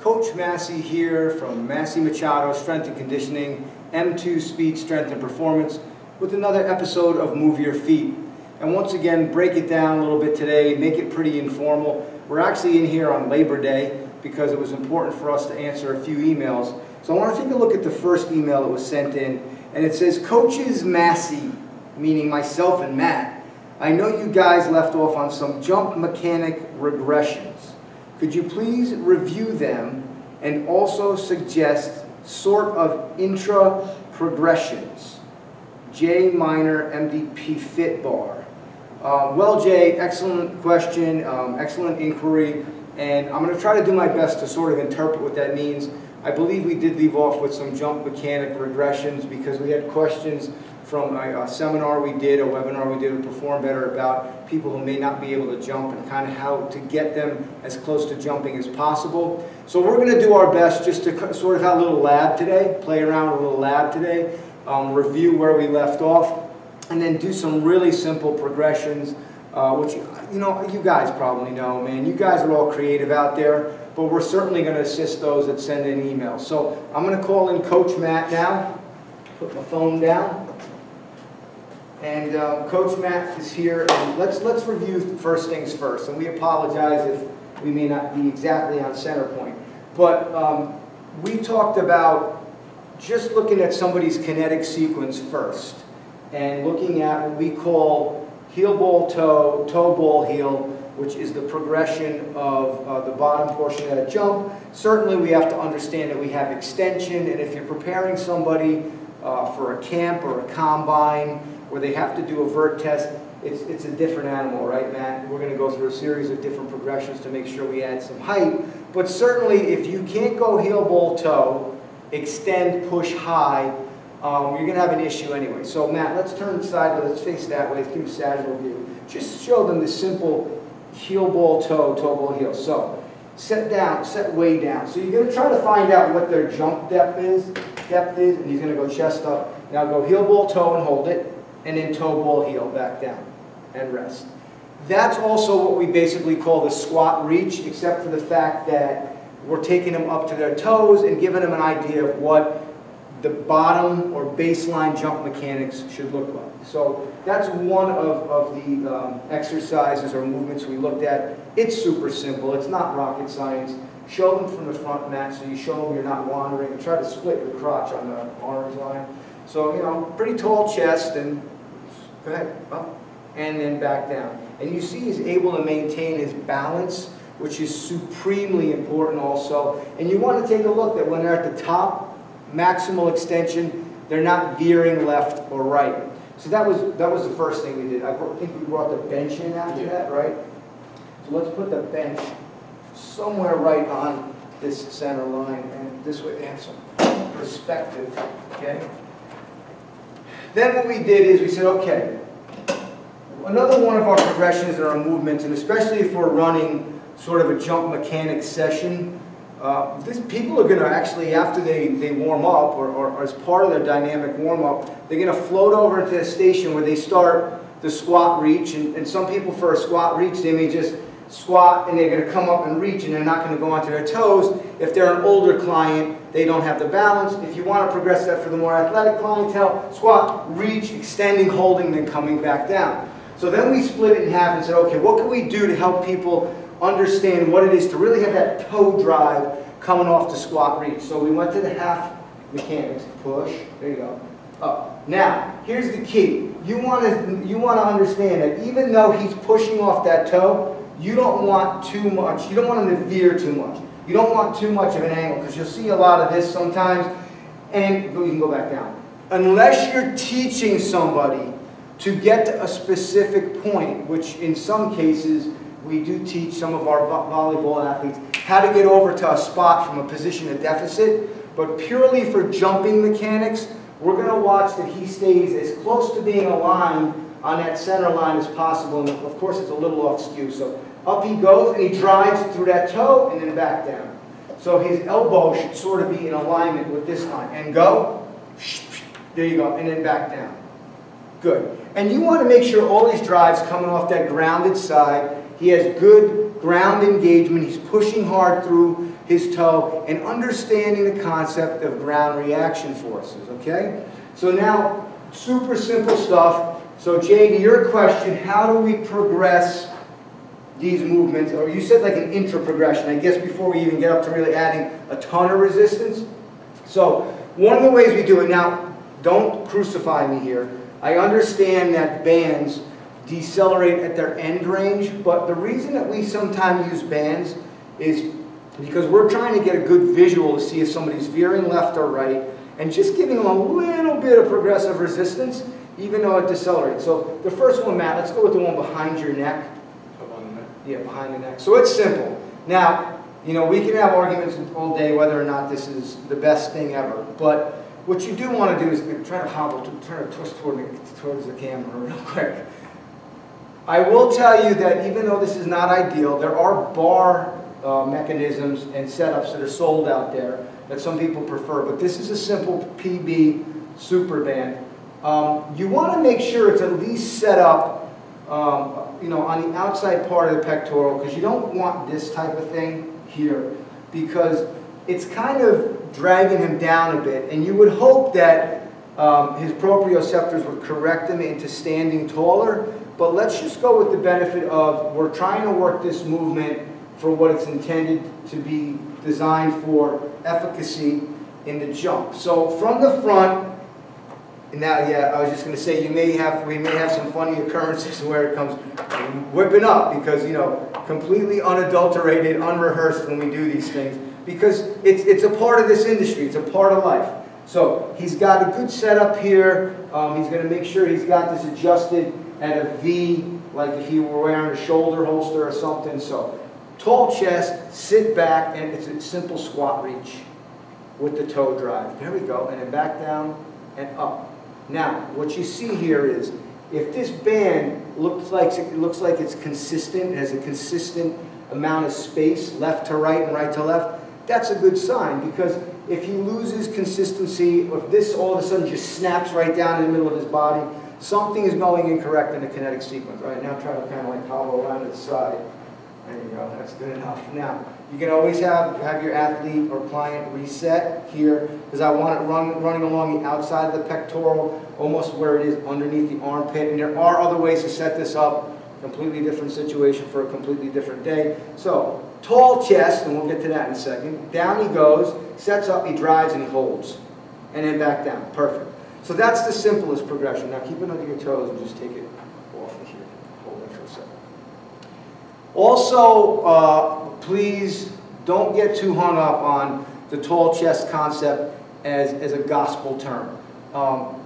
Coach Massi here from Massi-Machado Strength and Conditioning, M2 Speed, Strength and Performance, with another episode of Move Your Feet. And once again, break it down a little bit today, make it pretty informal. We're actually in here on Labor Day because it was important for us to answer a few emails. So I want to take a look at the first email that was sent in, and it says, Coaches Massi, meaning myself and Matt, I know you guys left off on some jump mechanic regressions. Could you please review them and also suggest sort of intra progressions? J minor MDP fit bar. Well, Jay, excellent question, excellent inquiry, and I'm going to try to do my best to sort of interpret what that means. I believe we did leave off with some jump mechanic regressions because we had questions from a seminar we did, a webinar we did with Perform Better about people who may not be able to jump and kind of how to get them as close to jumping as possible. So we're going to do our best just to sort of have a little lab today, play around with a little lab today, review where we left off, and then do some really simple progressions, which, you know, you guys probably know, man. You guys are all creative out there, but we're certainly going to assist those that send in emails. So I'm going to call in Coach Matt now, put my phone down. And Coach Matt is here, and let's review first things first. And we apologize if we may not be exactly on center point. But we talked about just looking at somebody's kinetic sequence first and looking at what we call heel ball toe, toe ball heel, which is the progression of the bottom portion of that jump. Certainly we have to understand that we have extension, and if you're preparing somebody for a camp or a combine, where they have to do a vert test, it's a different animal, right, Matt? We're going to go through a series of different progressions to make sure we add some height. But certainly, if you can't go heel, ball, toe, extend, push high, you're going to have an issue anyway. So, Matt, let's turn side, let's face that way, let's give a sagittal view. Just show them the simple heel, ball, toe, toe, ball, heel. So, set down, set way down. So you're going to try to find out what their jump depth is, and he's going to go chest up. Now go heel, ball, toe, and hold it. And then toe, ball, heel, back down, and rest. That's also what we basically call the squat reach, except for the fact that we're taking them up to their toes and giving them an idea of what the bottom or baseline jump mechanics should look like. So that's one of the exercises or movements we looked at. It's super simple. It's not rocket science. Show them from the front, Matt, so you show them you're not wandering. And try to split your crotch on the arms line. So, you know, pretty tall chest, and go ahead, up, and then back down. And you see he's able to maintain his balance, which is supremely important also. And you want to take a look that when they're at the top, maximal extension, they're not veering left or right. So that was the first thing we did. I think we brought the bench in after that, right? So let's put the bench somewhere right on this center line, and this way they have some perspective, okay? Then what we did is we said, okay, another one of our progressions and our movements, and especially if we're running sort of a jump mechanic session, people are going to actually, after they warm up or as part of their dynamic warm up, they're going to float over to a station where they start the squat reach. And some people for a squat reach, they may just squat and they're going to come up and reach, and they're not going to go onto their toes. If they're an older client, they don't have the balance. If you want to progress that for the more athletic clientele, squat, reach, extending, holding, then coming back down. So then we split it in half and said, okay, what can we do to help people understand what it is to really have that toe drive coming off the squat reach? So we went to the half mechanics, push, there you go, up. Now, here's the key. You want to understand that even though he's pushing off that toe, you don't want too much. You don't want him to veer too much. You don't want too much of an angle, because you'll see a lot of this sometimes, and you can go back down. Unless you're teaching somebody to get to a specific point, which in some cases we do teach some of our volleyball athletes how to get over to a spot from a position of deficit, but purely for jumping mechanics, we're going to watch that he stays as close to being aligned on that center line as possible, and of course it's a little off skew. So up he goes, and he drives through that toe, and then back down. So his elbow should sort of be in alignment with this line. And go, there you go, and then back down. Good. And you want to make sure all these drives coming off that grounded side, he has good ground engagement, he's pushing hard through his toe, and understanding the concept of ground reaction forces, okay? So now, super simple stuff. So Jay, to your question, how do we progress these movements? Or you said like an intra progression, I guess, before we even get up to really adding a ton of resistance. So one of the ways we do it, now don't crucify me here, I understand that bands decelerate at their end range, but the reason that we sometimes use bands is because we're trying to get a good visual to see if somebody's veering left or right, and just giving them a little bit of progressive resistance, even though it decelerates. So the first one, Matt, let's go with the one behind your neck. Yeah, behind the neck. So it's simple. Now, you know, we can have arguments all day whether or not this is the best thing ever, but what you do want to do is try to hobble, try to twist towards the camera real quick. I will tell you that even though this is not ideal, there are bar mechanisms and setups that are sold out there that some people prefer, but this is a simple PB Superband. You want to make sure it's at least set up you know, on the outside part of the pectoral, because you don't want this type of thing here, because it's kind of dragging him down a bit, and you would hope that his proprioceptors would correct him into standing taller, but let's just go with the benefit of we're trying to work this movement for what it's intended to be designed for, efficacy in the jump. So from the front, and now, yeah, I was just going to say, we may have some funny occurrences where it comes whipping up, because, you know, completely unadulterated, unrehearsed when we do these things, because it's a part of this industry, it's a part of life. So he's got a good setup here. He's going to make sure he's got this adjusted at a V, like if he were wearing a shoulder holster or something. So tall chest, sit back, and it's a simple squat reach with the toe drive. There we go, and then back down and up. Now, what you see here is, if this band looks like it's consistent, has a consistent amount of space left to right and right to left, that's a good sign, because if he loses consistency, or if this all of a sudden just snaps right down in the middle of his body, something is going incorrect in the kinetic sequence. All right, now try to kind of like hollow around to the side. There you go, that's good enough. Now, you can always have your athlete or client reset here, because I want it running along the outside of the pectoral, almost where it is underneath the armpit. And there are other ways to set this up, completely different situation for a completely different day. So, tall chest, and we'll get to that in a second. Down he goes, sets up, he drives, and he holds. And then back down, perfect. So that's the simplest progression. Now keep it under your toes and just take it off of here. Hold it for a second. Also, please don't get too hung up on the tall chest concept as a gospel term.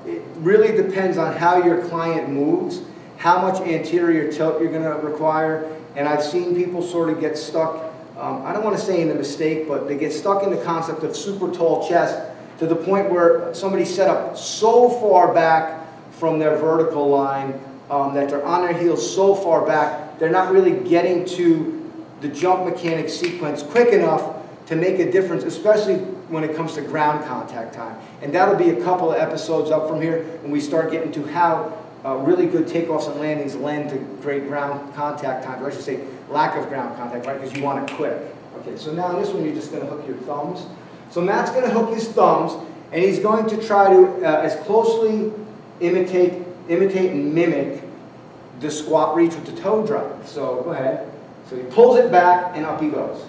It really depends on how your client moves, how much anterior tilt you're going to require, and I've seen people sort of get stuck, I don't want to say in the mistake, but they get stuck in the concept of super tall chest to the point where somebody set up so far back from their vertical line that they're on their heels so far back, they're not really getting to the jump mechanic sequence quick enough to make a difference, especially when it comes to ground contact time. And that'll be a couple of episodes up from here when we start getting to how really good takeoffs and landings lend to great ground contact time, or I should say lack of ground contact, right, because you want it quick. Okay, so now on this one you're just going to hook your thumbs. So Matt's going to hook his thumbs, and he's going to try to as closely imitate and mimic the squat reach with the toe drop. So go ahead. So he pulls it back, and up he goes.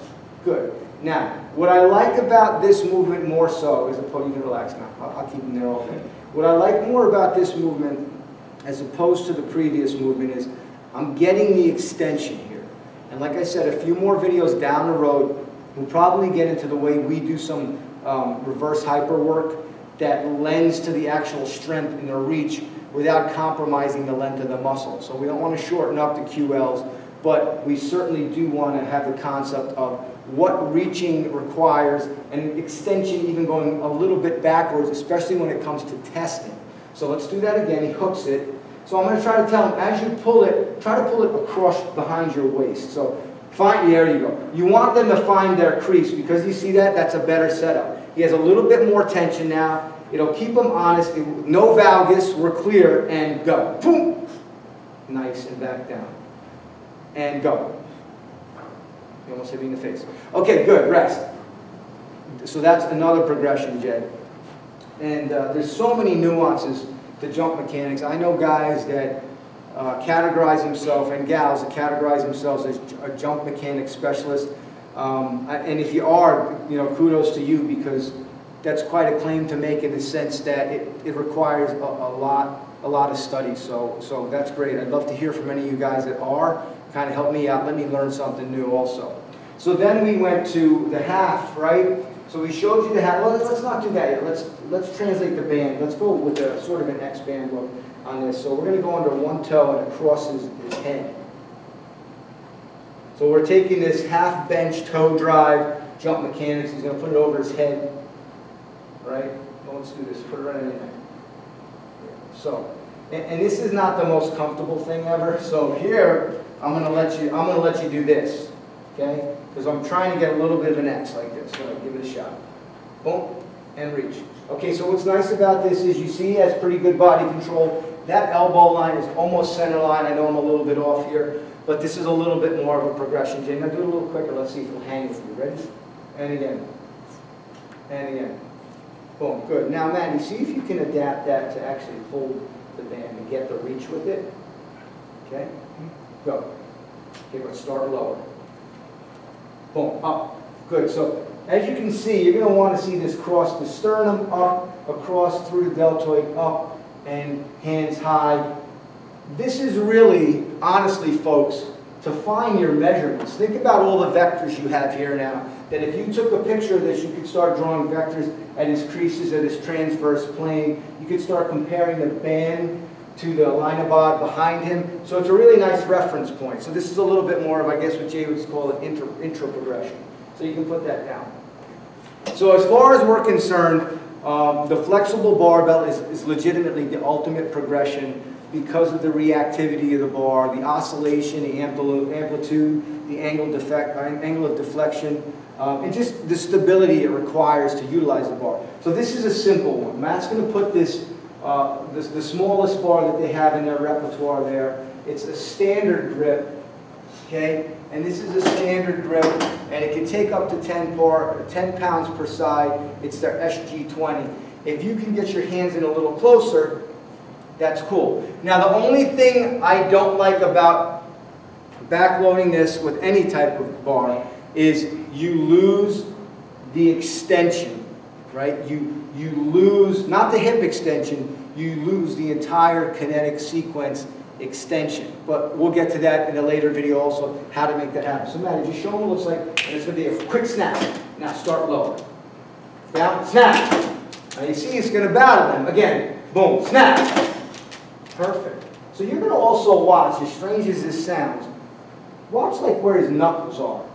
Good. Now, what I like about this movement more so is, you can relax now, I'll keep him there all day. What I like more about this movement as opposed to the previous movement is I'm getting the extension here. And like I said, a few more videos down the road, we'll probably get into the way we do some reverse hyper work that lends to the actual strength in the reach without compromising the length of the muscle. So we don't want to shorten up the QLs, but we certainly do want to have the concept of what reaching requires and extension, even going a little bit backwards, especially when it comes to testing. So let's do that again. He hooks it. So I'm going to try to tell him, as you pull it, try to pull it across behind your waist. So find, there you go. You want them to find their crease, because you see that? That's a better setup. He has a little bit more tension now. It'll keep him honest. No valgus. We're clear. And go. Boom. Nice. And back down. And go. You almost hit me in the face. Okay, good, rest. So that's another progression, Jay. And there's so many nuances to jump mechanics. I know guys that categorize themselves, and gals that categorize themselves as a jump mechanic specialist. And if you are, you know, kudos to you, because that's quite a claim to make in the sense that it requires a lot of study. So that's great. I'd love to hear from any of you guys that are. Kind of help me out. Let me learn something new also. So then we went to the half, right? So we showed you the half. Well, let's not do that yet. Let's translate the band. Let's go with a sort of an X band look on this. So we're going to go under one toe and across his head. So we're taking this half bench toe drive jump mechanics. He's going to put it over his head, right? Well, let's do this. Put it right in there. So, and this is not the most comfortable thing ever. So here, I'm going to let you do this, okay? Because I'm trying to get a little bit of an X like this. So give it a shot. Boom, and reach. Okay, so what's nice about this is you see he has pretty good body control. That elbow line is almost center line. I know I'm a little bit off here, but this is a little bit more of a progression. Jay, now do it a little quicker. Let's see if it'll hang with you. Ready? And again. And again. Boom, good. Now, Maddie, see if you can adapt that to actually hold the band and get the reach with it. Okay? Go. Okay, let's start lower. Boom, up. Good. So, as you can see, you're going to want to see this cross the sternum, up, across through the deltoid, up, and hands high. This is really, honestly, folks, to find your measurements. Think about all the vectors you have here now, that if you took a picture of this, you could start drawing vectors at his creases, at his transverse plane. You could start comparing the band to the linobod behind him. So it's a really nice reference point. So this is a little bit more of, I guess, what Jay would call an intro progression. So you can put that down. So as far as we're concerned, the flexible barbell is legitimately the ultimate progression because of the reactivity of the bar, the oscillation, the amplitude, the angle of deflection, and just the stability it requires to utilize the bar. So this is a simple one. Matt's going to put this, the smallest bar that they have in their repertoire there. It's a standard grip, okay? And this is a standard grip, and it can take up to 10 pounds per side. It's their SG20. If you can get your hands in a little closer, that's cool. Now, the only thing I don't like about backloading this with any type of bar is you lose the extension, right? You lose, not the hip extension, you lose the entire kinetic sequence extension. But we'll get to that in a later video also, how to make that happen. So Matt, just show them what it looks like, and it's going to be a quick snap. Now start lower. Down, snap. Now you see it's going to battle them. Again, boom, snap. Perfect. So you're going to also watch, as strange as this sounds, watch like where his knuckles are.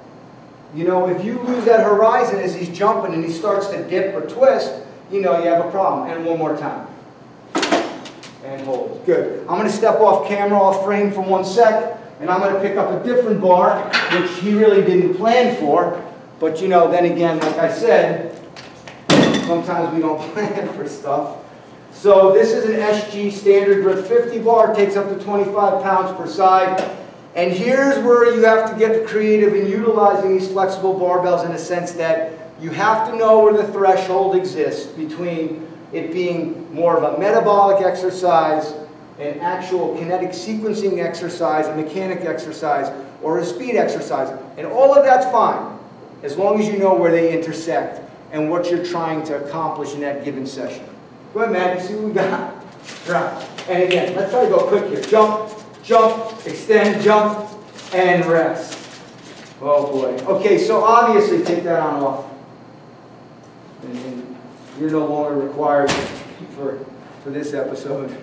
You know, if you lose that horizon as he's jumping and he starts to dip or twist, you know you have a problem. And one more time. And hold. Good. I'm going to step off camera, off frame for 1 sec, and I'm going to pick up a different bar, which he really didn't plan for. But, you know, then again, like I said, sometimes we don't plan for stuff. So this is an SG standard grip 50 bar. It takes up to 25 pounds per side. And here's where you have to get creative in utilizing these flexible barbells in a sense that you have to know where the threshold exists between it being more of a metabolic exercise, an actual kinetic sequencing exercise, a mechanic exercise, or a speed exercise. And all of that's fine, as long as you know where they intersect and what you're trying to accomplish in that given session. Go ahead, Matt, you see what we got. Right. And again, let's try to go quick here. Jump. Jump, extend, jump, and rest. Oh boy. Okay, so obviously take that on and off. And you're no longer required for this episode.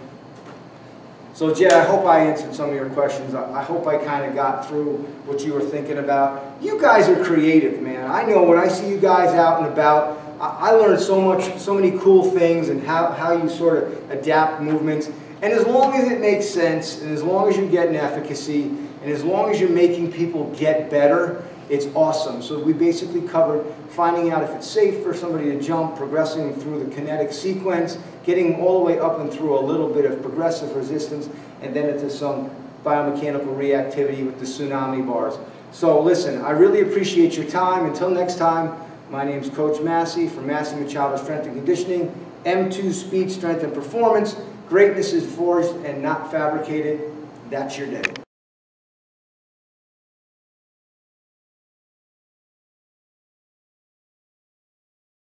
So Jay, I hope I answered some of your questions. I hope I kind of got through what you were thinking about. You guys are creative, man. I know when I see you guys out and about, I learn so much, so many cool things and how you sort of adapt movements. And as long as it makes sense, and as long as you get an efficacy, and as long as you're making people get better, it's awesome. So we basically covered finding out if it's safe for somebody to jump, progressing through the kinetic sequence, getting all the way up and through a little bit of progressive resistance, and then into some biomechanical reactivity with the tsunami bars. So listen, I really appreciate your time. Until next time, My name's Coach Massi from Massi-Machado Strength and Conditioning, M2 Speed, Strength and Performance. Greatness is forged and not fabricated. That's your day.